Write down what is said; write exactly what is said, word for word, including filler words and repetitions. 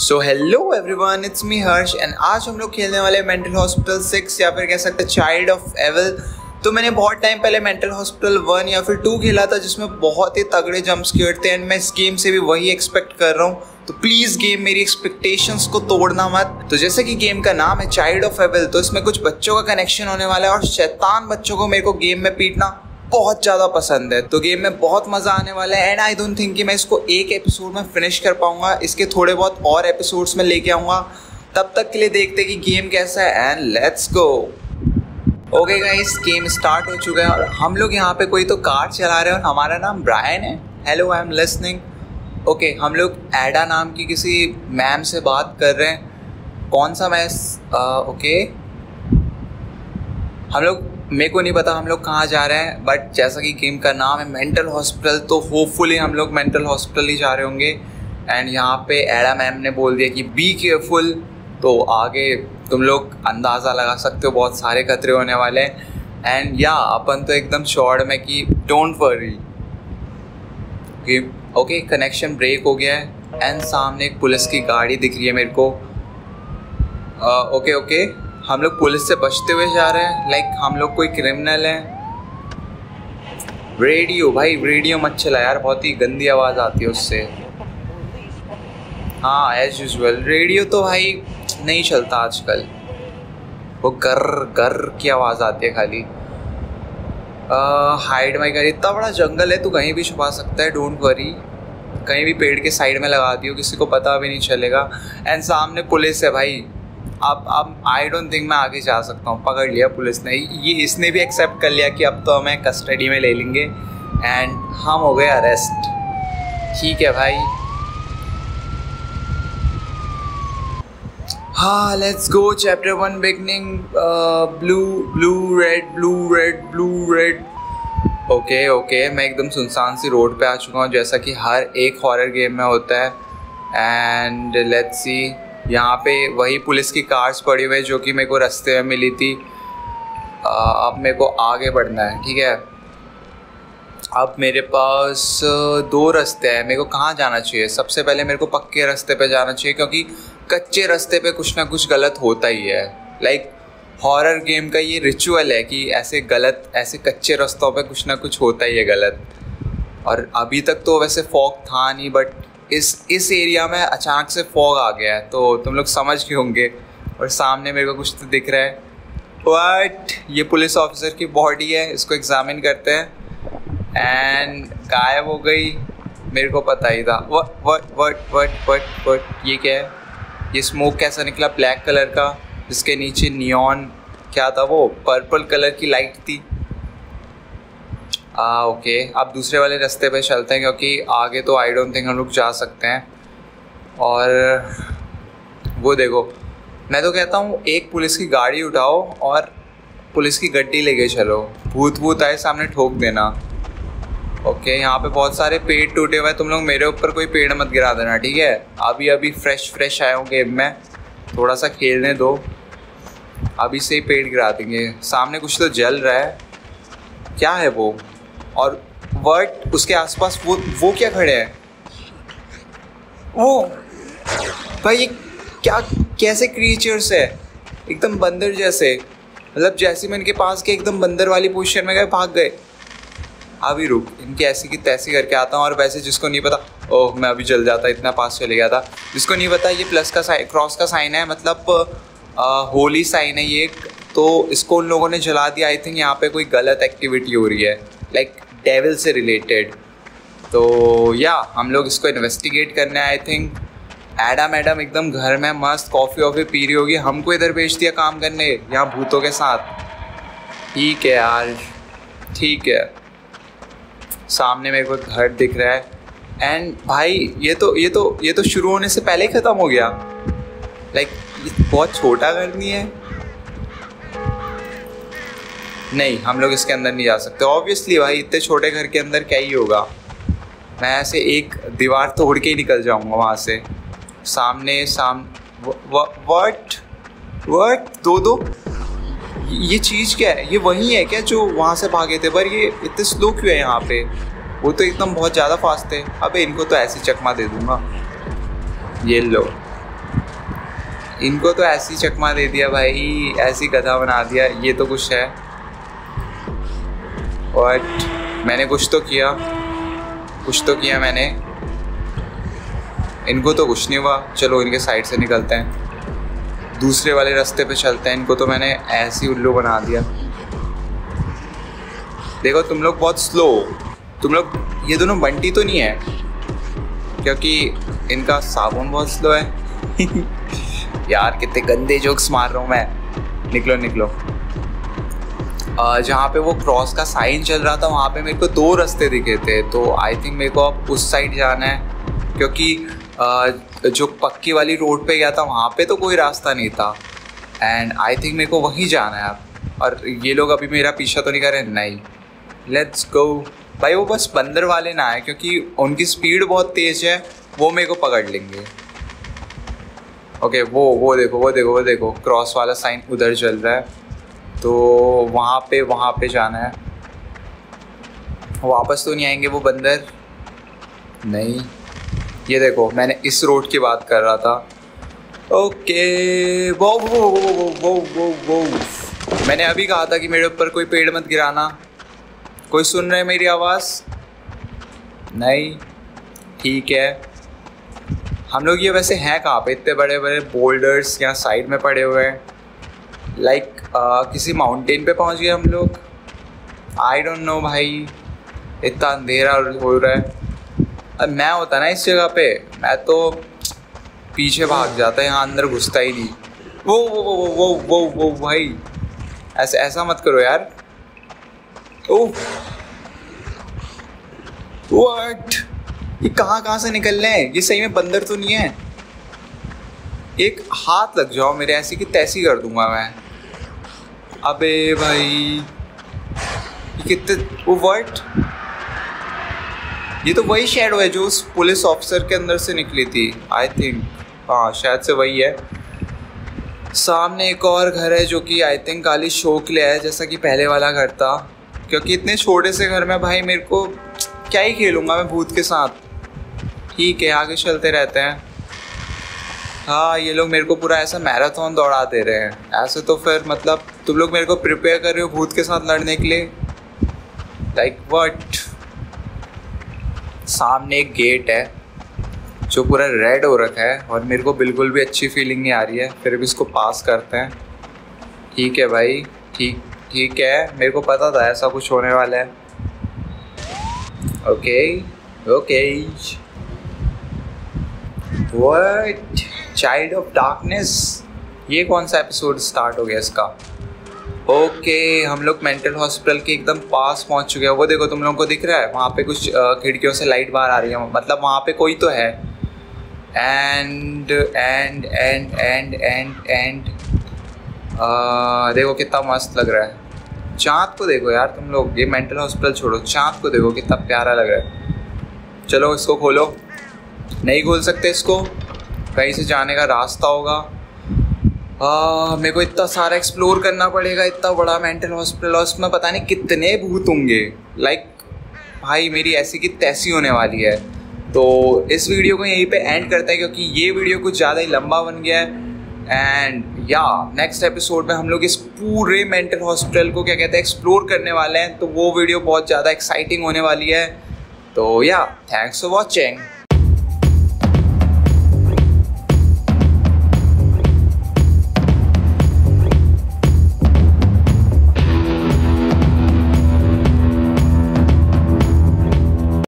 So hello everyone, it's me Harsh and आज हम लोग खेलने वाले मेंटल हॉस्पिटल सिक्स या फिर कह सकते हैं चाइल्ड ऑफ एविल। तो मैंने बहुत टाइम पहले मेंटल हॉस्पिटल वन या फिर टू खेला था जिसमें बहुत ही तगड़े जंप स्केयर थे एंड मैं इस गेम से भी वही एक्सपेक्ट कर रहा हूँ। तो प्लीज़ गेम मेरी एक्सपेक्टेशंस को तोड़ना मत। तो जैसे कि गेम का नाम है चाइल्ड ऑफ एविल, तो इसमें कुछ बच्चों का कनेक्शन होने वाला है और शैतान बच्चों को मेरे को गेम में पीटना बहुत ज़्यादा पसंद है। तो गेम में बहुत मज़ा आने वाला है एंड आई डोंट थिंक कि मैं इसको एक एपिसोड में फिनिश कर पाऊंगा। इसके थोड़े बहुत और एपिसोड्स में लेके आऊँगा। तब तक के लिए देखते हैं कि गेम कैसा है and let's go. Okay guys, game start हो चुका है और हम लोग यहाँ पे कोई तो कार चला रहे हैं और हमारा नाम ब्रायन है। Hello, I am listening. Okay, हम लोग एडा नाम की किसी मैम से बात कर रहे हैं। कौन सा मैम? ओके, हम लोग, मेरे को नहीं पता हम लोग कहाँ जा रहे हैं, बट जैसा कि गेम का नाम है मेंटल हॉस्पिटल, तो होपफुली हम लोग मेंटल हॉस्पिटल ही जा रहे होंगे। एंड यहाँ पे एडा मैम ने बोल दिया कि बी केयरफुल, तो आगे तुम लोग अंदाज़ा लगा सकते हो बहुत सारे खतरे होने वाले हैं। एंड या अपन तो एकदम श्योर में कि don't worry. Okay, connection break हो गया है एंड सामने एक पुलिस की गाड़ी दिख रही है मेरे को। ओके uh, ओके हम लोग पुलिस से बचते हुए जा रहे हैं, लाइक like, हम लोग कोई क्रिमिनल हैं। रेडियो, भाई रेडियो मत चला यार, बहुत ही गंदी आवाज़ आती है उससे। हाँ, एज यूजल रेडियो तो भाई नहीं चलता आजकल, वो गर गर की आवाज़ आती है खाली। हाइड माई गर। इतना बड़ा जंगल है, तू कहीं भी छुपा सकता है, डोंट वरी। कहीं भी पेड़ के साइड में लगा दियो, किसी को पता भी नहीं चलेगा। एंड सामने पुलिस है भाई। अब अब आई डोंट थिंक मैं आगे जा सकता हूँ। पकड़ लिया पुलिस ने, ये इसने भी एक्सेप्ट कर लिया कि अब तो हमें कस्टडी में ले लेंगे एंड हम हो गए अरेस्ट। ठीक है भाई, हाँ let's go. Chapter one beginning. Blue blue red blue red blue red. Okay okay, मैं एकदम सुनसान सी रोड पे आ चुका हूँ जैसा कि हर एक हॉरर गेम में होता है। एंड लेट्स सी, यहाँ पे वही पुलिस की कार्स पड़ी हुई है जो कि मेरे को रास्ते में मिली थी। आ, अब मेरे को आगे बढ़ना है। ठीक है, अब मेरे पास दो रास्ते हैं। मेरे को कहाँ जाना चाहिए? सबसे पहले मेरे को पक्के रास्ते पे जाना चाहिए क्योंकि कच्चे रास्ते पे कुछ ना कुछ गलत होता ही है। लाइक हॉरर गेम का ये रिचुअल है कि ऐसे गलत, ऐसे कच्चे रास्तों पे कुछ ना कुछ होता ही है गलत। और अभी तक तो वैसे फॉग था नहीं, बट इस इस एरिया में अचानक से फॉग आ गया है, तो तुम लोग समझ के होंगे। और सामने मेरे को कुछ तो दिख रहा है, बट ये पुलिस ऑफिसर की बॉडी है, इसको एग्जामिन करते हैं। एंड गायब हो गई, मेरे को पता ही था। What what what what what what ये क्या है? ये स्मोक कैसा निकला? ब्लैक कलर का, जिसके नीचे नियॉन क्या था, वो पर्पल कलर की लाइट थी। आ, ओके, आप दूसरे वाले रास्ते पे चलते हैं क्योंकि आगे तो आई डोंट थिंक हम लोग जा सकते हैं। और वो देखो, मैं तो कहता हूँ एक पुलिस की गाड़ी उठाओ और पुलिस की गड्डी लेके चलो, भूत भूत आए सामने ठोक देना। ओके, यहाँ पे बहुत सारे पेड़ टूटे हुए हैं, तुम लोग मेरे ऊपर कोई पेड़ मत गिरा देना। ठीक है, अभी अभी फ्रेश फ्रेश आया हूँ गेम में, थोड़ा सा खेलने दो, अभी से ही पेड़ गिरा देंगे। सामने कुछ तो जल रहा है, क्या है वो? और वर्ट उसके आसपास वो वो क्या खड़े हैं? वो भाई क्या, कैसे क्रिएचर्स है? एकदम बंदर जैसे, मतलब जैसे मैं इनके पास के एकदम बंदर वाली पोजीशन में गए, भाग गए। अभी रुक, इनके ऐसी की तैसी करके आता हूँ। और वैसे जिसको नहीं पता, ओह मैं अभी जल जाता, इतना पास चले गया था। जिसको नहीं पता, ये प्लस का साइन, क्रॉस का साइन है, मतलब आ, होली साइन है ये, तो इसको उन लोगों ने जला दिया। आई थिंक यहाँ पे कोई गलत एक्टिविटी हो रही है, लाइक डेविल से रिलेटेड। तो या हम लोग इसको इन्वेस्टिगेट करने आई थिंक। एडा मैडम एकदम घर में मस्त कॉफ़ी वॉफ़ी पी रही होगी, हमको इधर भेज दिया काम करने यहाँ भूतों के साथ। ठीक है यार, ठीक है। सामने मेरे को घर दिख रहा है एंड भाई ये तो ये तो ये तो शुरू होने से पहले ही ख़त्म हो गया। लाइक बहुत छोटा घर नहीं है। नहीं, हम लोग इसके अंदर नहीं जा सकते ऑब्वियसली। भाई इतने छोटे घर के अंदर क्या ही होगा, मैं ऐसे एक दीवार तोड़ के ही निकल जाऊंगा वहाँ से। सामने साम व्हाट व्हाट दो दो ये चीज़ क्या है? ये वही है क्या जो वहाँ से भागे थे? पर ये इतने स्लो क्यों है यहाँ पे? वो तो एकदम बहुत ज़्यादा फास्ट थे। अबे इनको तो ऐसी चकमा दे दूँगा। ये लो, इनको तो ऐसी चकमा दे दिया भाई, ऐसी गधा बना दिया। ये तो कुछ है, बट मैंने कुछ तो किया, कुछ तो किया मैंने। इनको तो कुछ नहीं हुआ। चलो इनके साइड से निकलते हैं, दूसरे वाले रास्ते पे चलते हैं। इनको तो मैंने ऐसे ही उल्लू बना दिया। देखो तुम लोग बहुत स्लो, तुम लोग ये दोनों बंटी तो नहीं है क्योंकि इनका साबुन बहुत स्लो है। यार कितने गंदे जोक्स मार रहा हूँ मैं। निकलो निकलो। जहाँ पे वो क्रॉस का साइन चल रहा था वहाँ पे मेरे को दो रास्ते दिखे थे, तो आई थिंक मेरे को अब उस साइड जाना है क्योंकि आ, जो पक्की वाली रोड पे गया था वहाँ पे तो कोई रास्ता नहीं था। एंड आई थिंक मेरे को वहीं जाना है अब। और ये लोग अभी मेरा पीछा तो नहीं कर रहे। नहीं, लेट्स गो भाई। वो बस बंदर वाले ना आए क्योंकि उनकी स्पीड बहुत तेज़ है, वो मेरे को पकड़ लेंगे। ओके वो वो देखो वो देखो वो देखो क्रॉस वाला साइन उधर चल रहा है, तो वहाँ पे वहाँ पे जाना है। वापस तो नहीं आएंगे वो बंदर? नहीं। ये देखो मैंने इस रोड की बात कर रहा था। ओके वो वो वो वो वो वो वो मैंने अभी कहा था कि मेरे ऊपर कोई पेड़ मत गिराना। कोई सुन रहा है मेरी आवाज़? नहीं, ठीक है। हम लोग ये वैसे हैं कहाँ पे? इतने बड़े बड़े बोल्डर्स यहाँ साइड में पड़े हुए हैं। लाइक like, किसी माउंटेन पे पहुँच गए हम लोग। आई डोंट नो भाई, इतना अंधेरा हो रहा है। अब मैं होता ना इस जगह पे, मैं तो पीछे भाग जाता, यहाँ अंदर घुसता ही नहीं। वो वो वो वो वो वो भाई ऐसे ऐसा मत करो यार। ओह व्हाट, ये कहाँ कहाँ से निकल रहे हैं? ये सही में बंदर तो नहीं है? एक हाथ लग जाओ मेरे, ऐसी की तैसी कर दूंगा मैं। अबे भाई कितने वो व्हाट, ये तो वही शैडो है जो उस पुलिस ऑफिसर के अंदर से निकली थी आई थिंक। हाँ शायद से वही है। सामने एक और घर है जो कि आई थिंक खाली शो के लिए है, जैसा कि पहले वाला घर था। क्योंकि इतने छोटे से घर में भाई मेरे को क्या ही खेलूँगा मैं भूत के साथ। ठीक है आगे चलते रहते हैं। हाँ ये लोग मेरे को पूरा ऐसा मैराथन दौड़ा दे रहे हैं ऐसे, तो फिर मतलब तुम लोग मेरे को प्रिपेयर कर रहे हो भूत के साथ लड़ने के लिए? Like what. सामने एक गेट है जो पूरा रेड हो रखा है और मेरे को बिल्कुल भी अच्छी फीलिंग नहीं आ रही है, फिर भी इसको पास करते हैं। ठीक है भाई, ठीक ठीक है, मेरे को पता था ऐसा कुछ होने वाला है। Okay okay what, child of darkness, ये कौन सा एपिसोड स्टार्ट हो गया इसका? ओके okay, हम लोग मेंटल हॉस्पिटल के एकदम पास पहुंच चुके हैं। वो देखो तुम लोगों को दिख रहा है वहाँ पे कुछ खिड़कियों से लाइट बाहर आ रही है, मतलब वहाँ पे कोई तो है। And and and and and and देखो कितना मस्त लग रहा है। चाँद को देखो यार तुम लोग, ये मेंटल हॉस्पिटल छोड़ो, चाँद को देखो कितना प्यारा लग रहा है। चलो इसको खोलो। नहीं खोल सकते इसको, कहीं से जाने का रास्ता होगा। आ, मेरे को इतना सारा एक्सप्लोर करना पड़ेगा, इतना बड़ा मेंटल हॉस्पिटल और उसमें पता नहीं कितने भूत होंगे। लाइक भाई मेरी ऐसी की तैसी होने वाली है। तो इस वीडियो को यहीं पर एंड करते हैं क्योंकि ये वीडियो कुछ ज़्यादा ही लंबा बन गया है। एंड या नेक्स्ट एपिसोड में हम लोग इस पूरे मेंटल हॉस्पिटल को क्या कहते हैं एक्सप्लोर करने वाले हैं, तो वो वीडियो बहुत ज़्यादा एक्साइटिंग होने वाली है। तो या थैंक्स फॉर वॉचिंग।